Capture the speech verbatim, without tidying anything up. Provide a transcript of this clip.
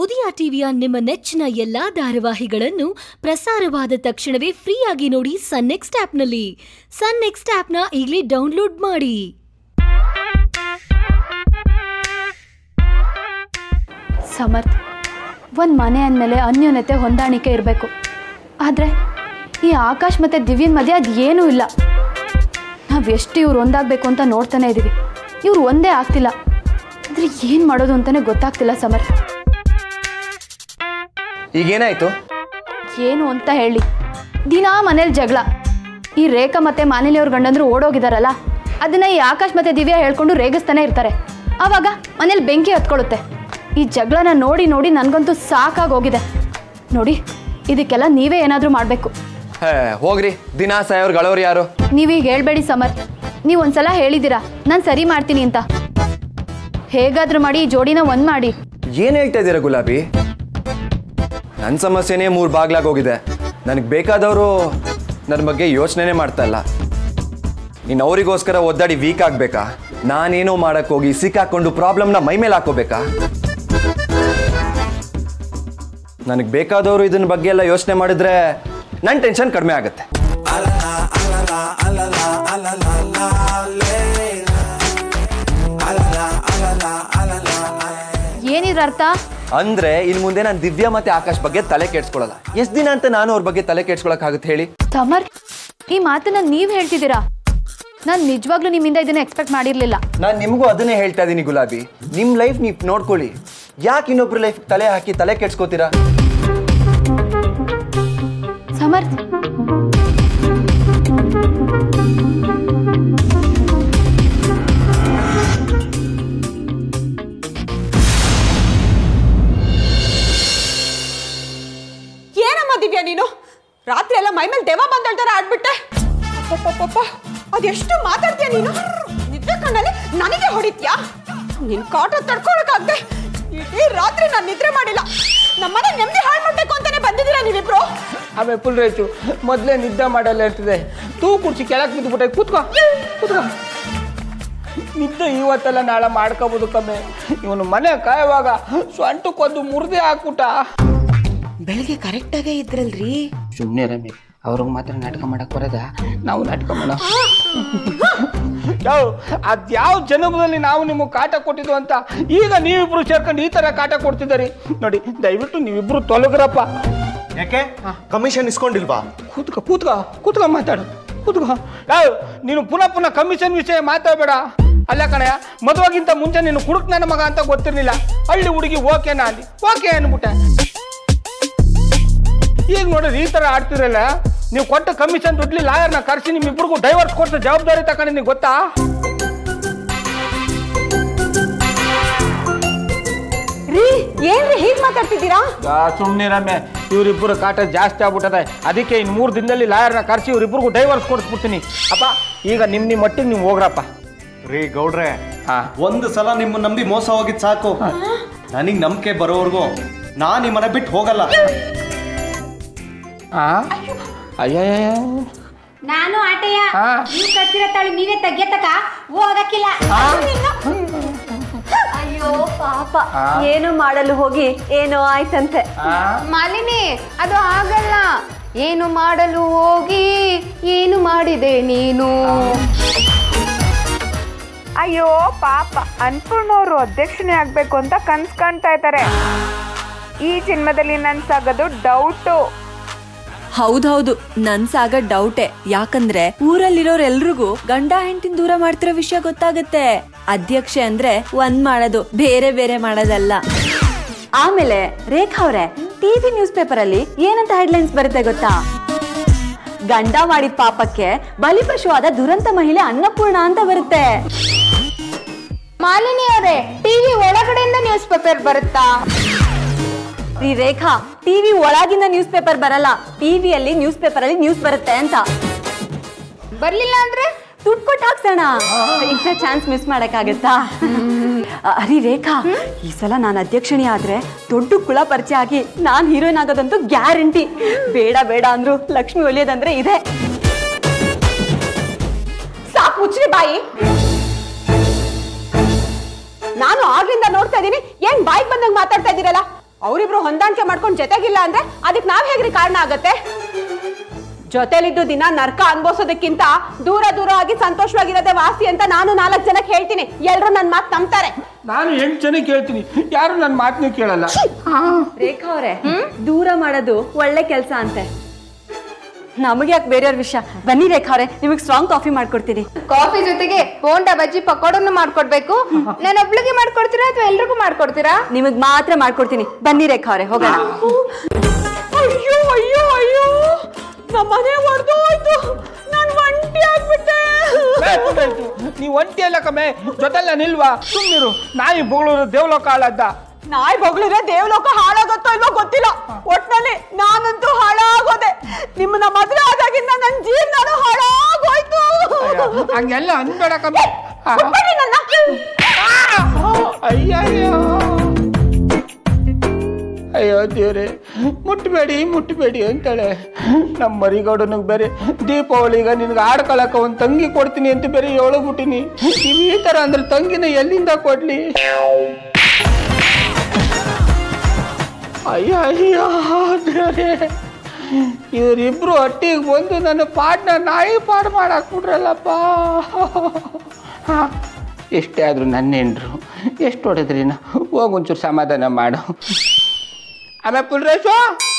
ಉದಯ ಟಿವಿಯ ನಿಮ್ಮ ನೆಚ್ಚಿನ ಎಲ್ಲಾ ಧಾರಾವಾಹಿಗಳನ್ನು ಪ್ರಸಾರವಾದ ತಕ್ಷಣವೇ ಫ್ರೀಯಾಗಿ ನೋಡಿ ಸನ್ ನೆಕ್ಸ್ಟ್ ಆಪ್ನಲ್ಲಿ. ಸನ್ ನೆಕ್ಸ್ಟ್ ಆಪ್ನ ಈಗಲೇ ಡೌನ್ಲೋಡ್ ಮಾಡಿ. ಸಮರ್ಥ, ಒಂದು ಮನೆ ಅಂದಮೇಲೆ ಅನ್ಯೋನ್ಯತೆ ಹೊಂದಾಣಿಕೆ ಇರಬೇಕು. ಆದರೆ ಈ ಆಕಾಶ್ ಮತ್ತು ದಿವ್ಯನ್ ಮಧ್ಯೆ ಅದು ಏನೂ ಇಲ್ಲ. ನಾವು ಎಷ್ಟು ಇವರು ಒಂದಾಗಬೇಕು ಅಂತ ನೋಡ್ತಾನೆ ಇದ್ದೀವಿ, ಇವರು ಒಂದೇ ಆಗ್ತಿಲ್ಲ. ಆದರೆ ಏನು ಮಾಡೋದು ಅಂತಲೇ ಗೊತ್ತಾಗ್ತಿಲ್ಲ ಸಮರ್ಥ. ಈಗೇನಾಯಿತು? ಏನು ಅಂತ ಹೇಳಿ, ದಿನಾ ಮನೇಲಿ ಜಗಳ. ಈ ರೇಖಾ ಮತ್ತು ಮಾನಿಲಿಯವ್ರ ಗಂಡಂದ್ರು ಓಡೋಗಿದ್ದಾರಲ್ಲ, ಅದನ್ನು ಈ ಆಕಾಶ್ ಮತ್ತು ದಿವ್ಯಾ ಹೇಳ್ಕೊಂಡು ರೇಗಿಸ್ತಾನೆ ಇರ್ತಾರೆ. ಆವಾಗ ಮನೇಲಿ ಬೆಂಕಿ ಹತ್ಕೊಳ್ಳುತ್ತೆ. ಈ ಜಗಳನ ನೋಡಿ ನೋಡಿ ನನಗಂತೂ ಸಾಕಾಗೋಗಿದೆ. ನೋಡಿ, ಇದಕ್ಕೆಲ್ಲ ನೀವೇ ಏನಾದರೂ ಮಾಡಬೇಕು. ಹೇ ಹೋಗ್ರಿ, ದಿನಾ ಸಾಯವ್ರು ಗಳವ್ರು ಯಾರು? ನೀವೀಗ ಹೇಳ್ಬೇಡಿ ಸಮರ್. ನೀವು ಒಂದು ಸಲ ಹೇಳಿದ್ದೀರಾ ನಾನು ಸರಿ ಮಾಡ್ತೀನಿ ಅಂತ. ಹೇಗಾದರೂ ಮಾಡಿ ಈ ಜೋಡಿನ ಒಂದು ಮಾಡಿ. ಏನು ಹೇಳ್ತಾ ಇದ್ದೀರಾ ಗುಲಾಬಿ? ನನ್ನ ಸಮಸ್ಯೆನೇ ಮೂರು ಬಾಗ್ಲಾಗೋಗಿದೆ. ನನಗೆ ಬೇಕಾದವರು ನನ್ನ ಬಗ್ಗೆ ಯೋಚನೆ ಮಾಡ್ತಾ ಇಲ್ಲ. ನೀನು ಅವರಿಗೋಸ್ಕರ ಒದ್ದಾಡಿ ವೀಕ್ ಆಗಬೇಕಾ? ನಾನೇನೋ ಮಾಡೋಕ್ಕೋಗಿ ಸಿಕ್ಕಾಕೊಂಡು ಪ್ರಾಬ್ಲಮ್ನ ಮೈ ಮೇಲೆ ಹಾಕೋಬೇಕಾ? ನನಗೆ ಬೇಕಾದವರು ಇದನ್ನ ಬಗ್ಗೆ ಎಲ್ಲ ಯೋಚನೆ ಮಾಡಿದರೆ ನನ್ನ ಟೆನ್ಷನ್ ಕಡಿಮೆ ಆಗುತ್ತೆ. ಏನಿದ್ರ ಅರ್ಥ ಅಂದ್ರೆ ಇನ್ ಮುಂದೆ ನಾನು ದಿವ್ಯಾ ಮತ್ತೆ ಆಕಾಶ್ ಬಗ್ಗೆ ತಲೆ ಕೆಡ್ಸ್ಕೊಳ್ಳಲ್ಲ. ಎಷ್ಟ್ ದಿನ ಅಂತ ನಾನು ಅವ್ರ ಬಗ್ಗೆ ತಲೆ ಕೆಡ್ಸ್ಕೊಳಕಾಗುತ್ತೆ ಹೇಳಿ ಸಮರ್? ಈ ಮಾತನ್ನ ನೀವ್ ಹೇಳ್ತಿದ್ದೀರಾ? ನಾನ್ ನಿಜವಾಗ್ಲೂ ನಿಮ್ಮಿಂದ ಇದನ್ನ ಎಕ್ಸ್ಪೆಕ್ಟ್ ಮಾಡಿರ್ಲಿಲ್ಲ. ನಾನ್ ನಿಮಗೂ ಅದನ್ನೇ ಹೇಳ್ತಾ ಇದೀನಿ ಗುಲಾಬಿ, ನಿಮ್ ಲೈಫ್ ನೀವ್ ನೋಡ್ಕೊಳ್ಳಿ. ಯಾಕೆ ಇನ್ನೊಬ್ರ ಲೈಫ್ ತಲೆ ಹಾಕಿ ತಲೆ ಕೆಡ್ಸ್ಕೋತೀರಾ ಸಮರ್? ನೀನು ರಾತ್ರಿ ಎಲ್ಲ ಮೈ ಮೇಲೆ ದೆವ್ವ ಬಂದಾಡ್ತಾರ ಆಡ್ಬಿಟ್ಟೆ. ಅದೆಷ್ಟು ಮಾತಾಡ್ತೀಯ ನೀನು? ನಿದ್ದೆ ಕಣ್ಣಲ್ಲಿ ನನಗೆ ಹೊಡಿತೀಯಾ? ನಿನ್ ಕಾಟ ತಡ್ಕೊಳಕಾಗದೆ ಇಡೀ ರಾತ್ರಿ ನಾನು ನಿದ್ರೆ ಮಾಡಿಲ್ಲ. ನಮ್ಮನೆ ನೆಮ್ಮದಿ ಹಾಳು ಮಾಡ್ಬೇಕು ಅಂತಾನೆ ಬಂದಿದ್ದೀರಾ ನೀವಿಬ್ರು. ಆಮೇಲೆ ಫುಲ್ ರೇಚು ಮೊದಲೇ ನಿದ್ದೆ ಮಾಡಲ್ಲ ಇರ್ತದೆ. ತೂ ಕುರ್ಚಿ ಕೆಳಕ್ಕೆ ಬಿದ್ದುಬಿಟ್ಟೆ. ಕೂತ್ಕೋ ಕೂತ್ಕೋ. ನಿದ್ದೆ ಇವತ್ತೆಲ್ಲ ನಾಳೆ ಮಾಡ್ಕೋಬೋದು ಕಮ್ಮಿ. ಇವನು ಮನೆ ಕಾಯುವಾಗ ಸೊಂಟಕ್ಕೊಂದು ಮುರಿದೇ ಹಾಕ್ಬಿಟ್ಟ. ಬೆಳಿಗ್ಗೆ ಕರೆಕ್ಟಾಗೇ ಇದ್ರಲ್ರಿ. ಸುಮ್ಮನೆ ರಮಿ, ಅವ್ರಿಗೆ ಮಾತ್ರ ನಾಟಕ ಮಾಡಕ್ಕೆ ಬರೋದ? ನಾವು ನಾಟಕ ಮಾಡೋ ಯಾವ ಅದ್ಯಾವ ಜನ್ಮದಲ್ಲಿ ನಾವು ನಿಮಗೆ ಕಾಟ ಕೊಟ್ಟಿದ್ದು ಅಂತ ಈಗ ನೀವಿಬ್ರು ಸೇರ್ಕೊಂಡು ಈ ಥರ ಕಾಟ ಕೊಡ್ತಿದ್ದೀರಿ ನೋಡಿ. ದಯವಿಟ್ಟು ನೀವಿಬ್ರು ತೊಲಗ್ರಪ್ಪ. ಯಾಕೆ ಕಮಿಷನ್ ಇಸ್ಕೊಂಡಿಲ್ವಾ? ಕೂತ್ಕ ಕೂತ್ಕ ಕೂತ್ಕ ಮಾತಾಡು ಕೂತ್ಕ. ಯಾವ ನೀನು ಪುನಃ ಪುನಃ ಕಮಿಷನ್ ವಿಷಯ ಮಾತಾಡಬೇಡ. ಅಲ್ಲ ಕಣಯ್ಯ, ಮದುವಾಗಿಂತ ಮುಂಚೆ ನೀನು ಹುಡುಕ್ ನನ್ನ ಮಗ ಅಂತ ಗೊತ್ತಿರಲಿಲ್ಲ. ಹಳ್ಳಿ ಹುಡುಗಿ ಓಕೆನಾ ಅಲ್ಲಿ ಓಕೆ ಅಂದ್ಬಿಟ್ಟೆ. ಈಗ ನೋಡಿದ್ರೆ ಈ ಥರ ಆಡ್ತಿರಲ್ಲ. ನೀವು ಕೊಟ್ಟ ಕಮಿಷನ್ ದುಡ್ಲಿ ಲಾಯರ್ನ ಕರೆಸಿ ನಿಮ್ಮಿಬ್ರಿಗೂ ಡೈವರ್ಸ್ ಕೊಡ್ತಾ ಜವಾಬ್ದಾರಿ ತಗೊಂಡಿದ್ದೀನಿ ಗೊತ್ತಾ? ರೀ ಏನ್ರಿ ಹೀಗೆ ಮಾತಾಡ್ತಿದ್ದೀರಾ? ಸುಮ್ಮನೆ ರಮ್ಯ, ಇವರಿಬ್ಬರು ಕಾಟ ಜಾಸ್ತಿ ಆಗ್ಬಿಟ್ಟದೆ. ಅದಕ್ಕೆ ಇನ್ನು ಮೂರು ದಿನದಲ್ಲಿ ಲಾಯರ್ನ ಕರೆಸಿ ಇವರಿಬ್ಬರಿಗೂ ಡೈವರ್ಸ್ ಕೊಡಿಸ್ಬಿಡ್ತೀನಿ. ಅಪ್ಪ ಈಗ ನಿಮ್ಮ ನಿಮ್ಮ ಮಟ್ಟಿಗೆ ನೀವು ಹೋಗ್ರಪ್ಪ. ರೀ ಗೌಡ್ರೆ, ಒಂದು ಸಲ ನಿಮ್ಮ ನಂಬಿ ಮೋಸ ಹೋಗಿದ್ದು ಸಾಕು. ನನಗೆ ನಂಬಿಕೆ ಬರೋವರೆಗೂ ನಾನು ನಿಮ್ಮನ್ನ ಬಿಟ್ಟು ಹೋಗಲ್ಲ. ನಾನು ಆಟೆಯ ನೀವು ಕಟ್ಟಿರೋ ತಾಳಿ ನೀವೇ ತೆಗೆಯತಕ್ಕ ಹೋಗಕ್ಕಿಲ್ಲ. ಅಯ್ಯೋ ಪಾಪ, ಏನು ಮಾಡಲು ಹೋಗಿ ಏನೋ ಆಯ್ತಂತೆ. ಮಾಲಿನಿ, ಅದು ಆಗಲ್ಲ. ಏನು ಮಾಡಲು ಹೋಗಿ ಏನು ಮಾಡಿದೆ ನೀನು? ಅಯ್ಯೋ ಪಾಪ, ಅನ್ಪೂರ್ಣವರು ಅಧ್ಯಕ್ಷನೇ ಆಗ್ಬೇಕು ಅಂತ ಕನ್ಸ್ ಕಾಣ್ತಾ ಇದ್ದಾರೆ. ಈ ಜನ್ಮದಲ್ಲಿ ನನ್ಸಾಗೋದು ಡೌಟು. ಹೌದೌದು, ನನ್ಸಾಗ ಡೌಟೆ. ಯಾಕಂದ್ರೆ ಊರಲ್ಲಿರೋರೆಲ್ರಿಗೂ ಗಂಡ ಹೆಂಡತಿನ ದೂರ ಮಾಡ್ತಿರೋ ವಿಷಯ ಗೊತ್ತಾಗತ್ತೆ. ಅಧ್ಯಕ್ಷೆ ಅಂದ್ರೆ ಒಂದ್ ಮಾಡೋದು, ಬೇರೆ ಬೇರೆ ಮಾಡೋದಲ್ಲ. ಆಮೇಲೆ ರೇಖಾ ಅವ್ರೆ, ಟಿವಿ ನ್ಯೂಸ್ ಪೇಪರ್ ಅಲ್ಲಿ ಏನಂತ ಹೆಡ್ಲೈನ್ಸ್ ಬರುತ್ತೆ ಗೊತ್ತಾ? ಗಂಡ ಮಾಡಿದ ಪಾಪಕ್ಕೆ ಬಲಿಪಶುವಾದ ದುರಂತ ಮಹಿಳೆ ಅನ್ನಪೂರ್ಣ ಅಂತ ಬರುತ್ತೆ. ಮಾಲಿನಿ ಅವರೇ, ಟಿವಿ ಒಳಗಡೆಯಿಂದ ನ್ಯೂಸ್ ಪೇಪರ್ ಬರುತ್ತಾ? ಈ ರೇಖಾ, ಟಿವಿ ಒಳಗಿನ ನ್ಯೂಸ್ ಪೇಪರ್ ಬರಲ್ಲ, ಟಿವಿಯಲ್ಲಿ ನ್ಯೂಸ್ ಪೇಪರ್ ಅಲ್ಲಿ ನ್ಯೂಸ್ ಬರುತ್ತೆ ಅಂತ. ಬರ್ಲಿಲ್ಲ ಅಂದ್ರೆ ದುಡ್ಡು ಕೊಟ್ಟು ಹಾಕ್ಸೋಣ. ಇಂಥ ಚಾನ್ಸ್ ಮಿಸ್ ಮಾಡಕ್ಕಾಗತ್ತಾ? ಅರಿ ರೇಖಾ, ಈ ಸಲ ನಾನು ಅಧ್ಯಕ್ಷಣಿ ಆದ್ರೆ ದೊಡ್ಡ ಕುಳ ಪರಿಚಯ ಆಗಿ ನಾನು ಹೀರೋಯಿನ್ ಆಗೋದಂತೂ ಗ್ಯಾರಂಟಿ. ಬೇಡ ಬೇಡ ಅಂದ್ರು ಲಕ್ಷ್ಮಿ ಒಲಿಯೋದಂದ್ರೆ ಇದೆ. ಸಾಕು ಮುಚ್ಚಿ ಬಾಯಿ. ನಾನು ಆಗ್ಲಿಂದ ನೋಡ್ತಾ ಇದ್ದೀನಿ, ಏನ್ ಬಾಯಿಗೆ ಬಂದಂಗೆ ಮಾತಾಡ್ತಾ ಇದ್ದೀರಲ್ಲ. ಅವರಿಬ್ರು ಹೊಂದಾಣಿಕೆ ಮಾಡ್ಕೊಂಡು ಜೊತೆಗಿಲ್ಲ ಅಂದ್ರೆ ಅದಕ್ಕೆ ನಾವು ಹೇಗ್ರಿ ಕಾರಣ ಆಗುತ್ತೆ? ಜೊತೆಲಿದ್ದು ದಿನ ನರಕ ಅನುಭವಿಸೋದಕ್ಕಿಂತ ದೂರ ದೂರ ಆಗಿ ಸಂತೋಷವಾಗಿರೋದೇ ವಾಸಿ ಅಂತ ನಾನು ನಾಲ್ಕು ಜನಕ್ಕೆ ಹೇಳ್ತೀನಿ. ಎಲ್ಲರೂ ನನ್ನ ಮಾತು ನಂಬ್ತಾರೆ. ನಾನು ಎಂಟು ಜನಕ್ಕೆ ಹೇಳ್ತೀನಿ, ಯಾರು ನನ್ನ ಮಾತನ್ನ ಕೇಳಲ್ಲ. ರೇಖಾ ಅವರೇ, ದೂರ ಮಾಡೋದು ಒಳ್ಳೆ ಕೆಲಸ ಅಂತೆ. ನಮಗೆ ಯಾಕೆ ಬೇರೆಯವ್ರ ವಿಷಯ? ಬನ್ನಿ ರೇಖಾ ಅವರೇ, ನಿಮಗೆ ಸ್ಟ್ರಾಂಗ್ ಕಾಫಿ ಮಾಡ್ಕೊಡ್ತೀನಿ. ಕಾಫಿ ಜೊತೆಗೆ ಬೋಂಡಾ ಬಜ್ಜಿ ಪಕೋಡನ್ನು ಮಾಡ್ಕೊಡ್ಬೇಕು. ನಾನು ಒಬ್ಳಿಗೆ ಮಾಡ್ಕೊಡ್ತೀರಾ ಅಥವಾ ಎಲ್ರಿಗೂ ಮಾಡ್ಕೊಡ್ತೀರಾ? ನಿಮಗೆ ಮಾತ್ರ ಮಾಡ್ಕೊಡ್ತೀನಿ. ಬನ್ನಿ ರೇಖಾ ಅವರೇ, ಹೋಗೋಣ. ಅಯ್ಯೋ ಅಯ್ಯೋ ಅಯ್ಯೋ, ನಮ್ಮನೆ ಹೊಡೆದೋಯ್ತು. ನಾನು ಒಂಟಿ ಆಗ್ಬಿಟ್ಟೆ. ನೀವು ಒಂಟಿ ಅಲ್ಲ ಕಮ್ಮೆ, ಜೊತೆಲ್ಲ ನಿಲ್ವಾ? ಸುಮ್ಮನಿರು. ನಾಯಿ ಬೊಗಳೂರು ದೇವಲೋಕ ಹಾಳಾದ. ನಾಯಿ ಬೊಗಳಿದ್ರೆ ದೇವಲೋಕ ಹಾಳಾಗತ್ತೋ ಇಲ್ವೋ ಗೊತ್ತಿಲ್ಲ. ಒಟ್ಟಿನಲ್ಲಿ ನಾನಂತೂ ಹಾಳಾಗೋದೆ. ನಿಮ್ಮನ್ನ ಮದುವೆ ಆದಾಗಿಂದ ನನ್ನ ಜೀವನನೂ ಹಾಳಾಗೋಯ್ತು. ಹಂಗೆಲ್ಲ ಅನ್ಬೇಡ ಕಮ್ಮೆ. ಅಯ್ಯಯ್ಯೋ ಅಯ್ಯೋ ದೇವ್ರೆ, ಮುಟ್ಟಬೇಡಿ ಮುಟ್ಟಬೇಡಿ ಅಂತಾಳೆ. ನಮ್ಮ ಮರಿಗೌಡನಿಗೆ ಬೇರೆ ದೀಪಾವಳಿಗ ನಿನಗೆ ಆಡ್ಕೊಳಕ ಒಂದು ತಂಗಿ ಕೊಡ್ತೀನಿ ಅಂತ ಬೇರೆ ಹೇಳೋಗ್ಬಿಟ್ಟಿನಿ. ನೀವು ಈ ಥರ ಅಂದ್ರೆ ತಂಗಿನ ಎಲ್ಲಿಂದ ಕೊಡ್ಲಿ? ಅಯ್ಯೋ ಅಯ್ಯೋ ದೇವ್ರೆ, ಇವರಿಬ್ರು ಹಟ್ಟಿಗೆ ಬಂದು ನನ್ನ ಪಾಡ್ನ ನಾಯಿ ಪಾಡು ಮಾಡಾಕ್ಬಿಟ್ರಲ್ಲಪ್ಪ. ಹಾಂ, ಎಷ್ಟೇ ಆದರೂ ನನ್ನೇನ್ರು ಎಷ್ಟು ಹೊಡೆದ್ರಿ? ನಾ ಹೋಗಿ ಒಂಚೂರು ಸಮಾಧಾನ ಮಾಡು. ಆಮೇಲೆ ಪುಲ್ರೇಶು